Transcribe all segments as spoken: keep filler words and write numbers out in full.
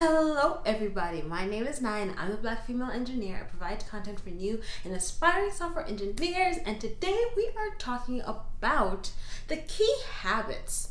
Hello everybody, my name is Naya and I'm a black female engineer. I provide content for new and aspiring software engineers, and today we are talking about the key habits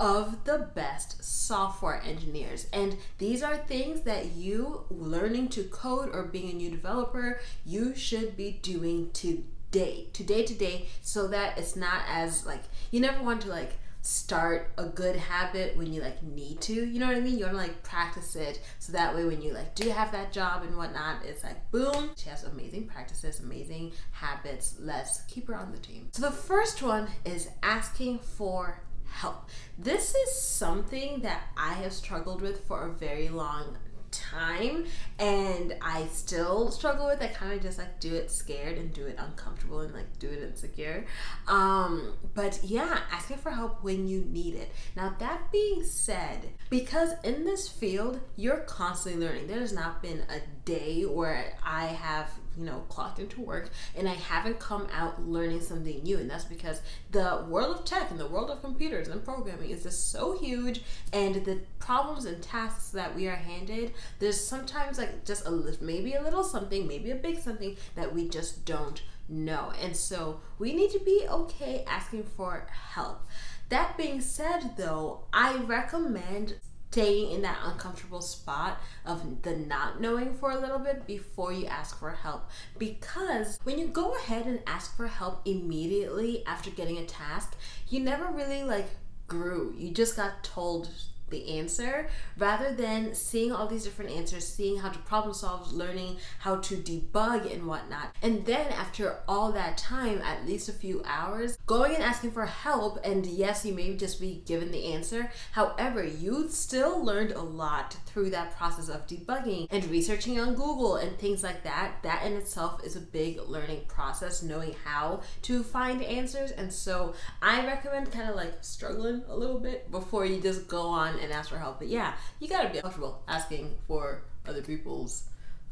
of the best software engineers. And these are things that you learning to code or being a new developer, you should be doing today, today, today, so that it's not as like, you never want to like start a good habit when you like need to, you know what I mean? You want to like practice it so that way when you like do have that job and whatnot, it's like boom, she has amazing practices, amazing habits. Let's keep her on the team. So the first one is asking for help. This is something that I have struggled with for a very long time, and I still struggle with. I kind of just like do it scared and do it uncomfortable and like do it insecure. Um, but yeah, asking for help when you need it. Now that being said, because in this field you're constantly learning, there's not been a day where I have, you know, clocked into work and I haven't come out learning something new. And that's because the world of tech and the world of computers and programming is just so huge, and the problems and tasks that we are handed, there's sometimes like just a maybe a little something, maybe a big something that we just don't know. And so we need to be okay asking for help. That being said though, I recommend staying in that uncomfortable spot of the not knowing for a little bit before you ask for help. Because when you go ahead and ask for help immediately after getting a task, you never really like grew. You just got told the answer, rather than seeing all these different answers, seeing how to problem solve, learning how to debug and whatnot. And then after all that time, at least a few hours, going and asking for help, and yes, you may just be given the answer. However, you still learned a lot through that process of debugging and researching on Google and things like that. That in itself is a big learning process, knowing how to find answers. And so I recommend kind of like struggling a little bit before you just go on and ask for help. But yeah, you gotta be comfortable asking for other people's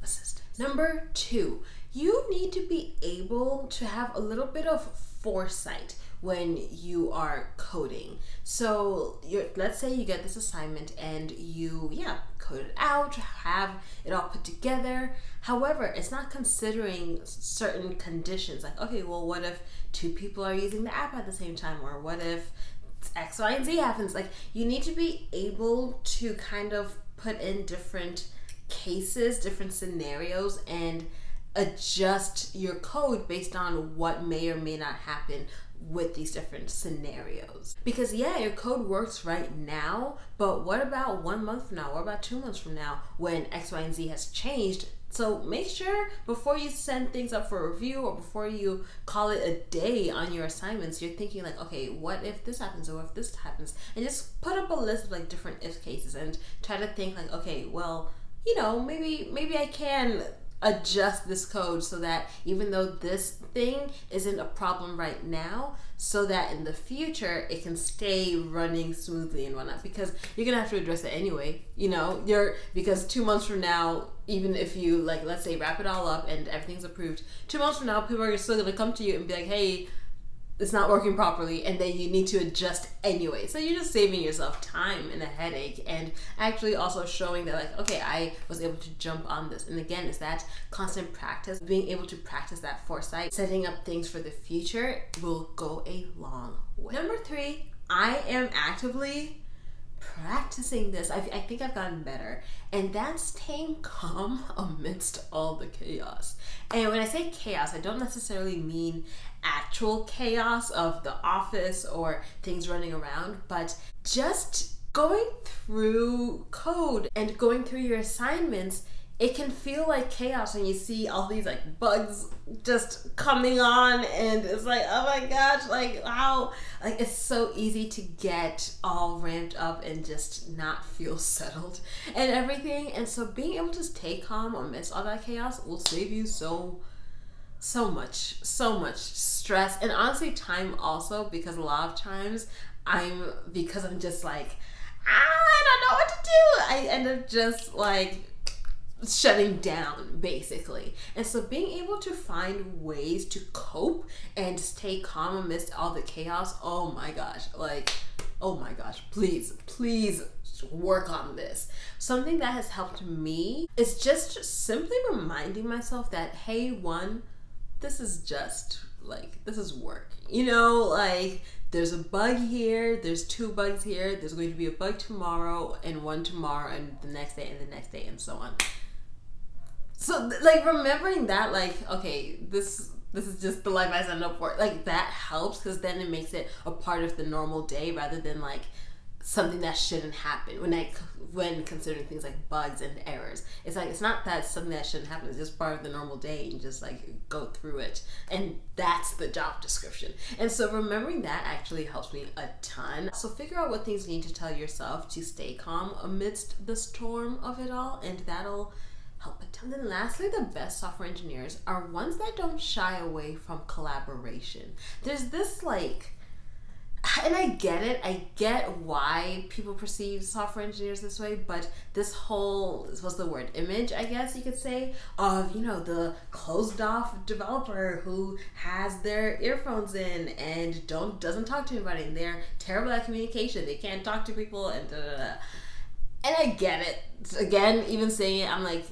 assistance. Number two, you need to be able to have a little bit of foresight when you are coding. So you're, let's say you get this assignment and you, yeah, code it out, have it all put together. However, it's not considering certain conditions. Like, okay, well, what if two people are using the app at the same time? Or what if X, Y, and Z happens? Like, you need to be able to kind of put in different cases, different scenarios, and adjust your code based on what may or may not happen with these different scenarios. Because yeah, your code works right now, but what about one month from now? What about two months from now when X, Y, and Z has changed? So make sure before you send things up for review or before you call it a day on your assignments, you're thinking like, okay, what if this happens or what if this happens? And just put up a list of like different if cases and try to think like, okay, well, you know, maybe maybe I can adjust this code so that even though this thing isn't a problem right now, so that in the future it can stay running smoothly and whatnot, because you're gonna have to address it anyway, you know, you're because two months from now, even if you like, let's say wrap it all up and everything's approved, two months from now people are still gonna come to you and be like, hey, it's not working properly, and then you need to adjust anyway. So you're just saving yourself time and a headache, and actually also showing that like, okay, I was able to jump on this. And again, it's that constant practice, being able to practice that foresight, setting up things for the future will go a long way. Number three, I am actively practicing this. I, I think I've gotten better, and that's staying calm amidst all the chaos. And when I say chaos, I don't necessarily mean actual chaos of the office or things running around, but just going through code and going through your assignments, it can feel like chaos when you see all these like bugs just coming on, and it's like, oh my gosh, like wow, like it's so easy to get all ramped up and just not feel settled and everything. And so being able to stay calm amidst all that chaos will save you so so much so much stress, and honestly time also, because a lot of times I'm because I'm just like, ah, I don't know what to do, I end up just like shutting down basically. And so being able to find ways to cope and stay calm amidst all the chaos, oh my gosh, like oh my gosh, please please work on this. Something that has helped me is just simply reminding myself that, hey, one, this is just like, this is work. You know, like there's a bug here, there's two bugs here, there's going to be a bug tomorrow and one tomorrow and the next day and the next day and so on. So like remembering that, like, okay, this this is just the life I signed up for. Like that helps, because then it makes it a part of the normal day rather than like something that shouldn't happen. When I when considering things like bugs and errors, it's like it's not that something that shouldn't happen. It's just part of the normal day, and just like go through it. And that's the job description. And so remembering that actually helps me a ton. So figure out what things you need to tell yourself to stay calm amidst the storm of it all, and that'll help a ton. Then lastly, the best software engineers are ones that don't shy away from collaboration. There's this like, and I get it, I get why people perceive software engineers this way, but this whole, what's the word, image, I guess you could say, of, you know, the closed off developer who has their earphones in and don't doesn't talk to anybody, and they're terrible at communication, they can't talk to people, and da da da. And I get it. Again, even saying it, I'm like,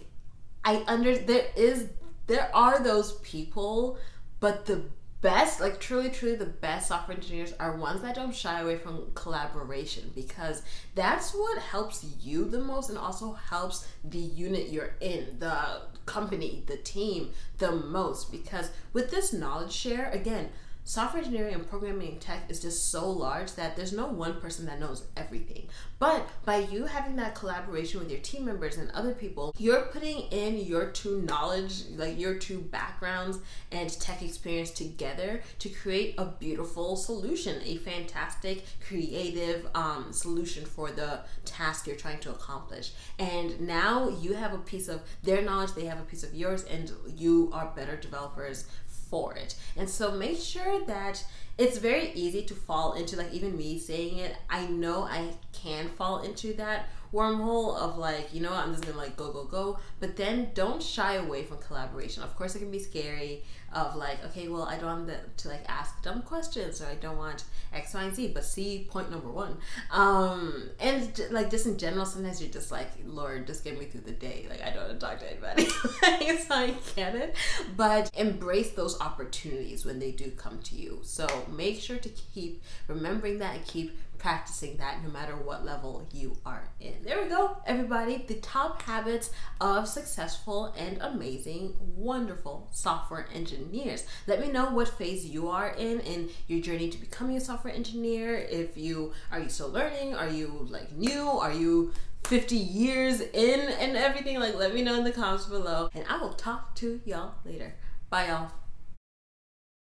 I under, there is, there are those people, but the best, like truly, truly the best software engineers are ones that don't shy away from collaboration, because that's what helps you the most and also helps the unit you're in, the company, the team the most. Because with this knowledge share, again, software engineering and programming and tech is just so large that there's no one person that knows everything. But by you having that collaboration with your team members and other people, you're putting in your two knowledge, like your two backgrounds and tech experience together to create a beautiful solution, a fantastic, creative um, solution for the task you're trying to accomplish. And now you have a piece of their knowledge, they have a piece of yours, and you are better developers for it. And so make sure that it's very easy to fall into, like even me saying it, I know I can fall into that wormhole of like, you know, I'm just gonna like go, go, go, but then don't shy away from collaboration. Of course it can be scary of like, okay, well, I don't want the, to like ask dumb questions, or I don't want X, Y, and Z, but see point number one. Um, and like just in general, sometimes you're just like, Lord, just get me through the day. Like I don't want to talk to anybody, like, so I get it. But embrace those opportunities when they do come to you. So make sure to keep remembering that and keep practicing that no matter what level you are in. There we go, everybody. The top habits of successful and amazing, wonderful software engineers. Let me know what phase you are in in your journey to becoming a software engineer. If you, are you still learning? Are you like new? Are you fifty years in and everything? Like, let me know in the comments below, and I will talk to y'all later. Bye y'all.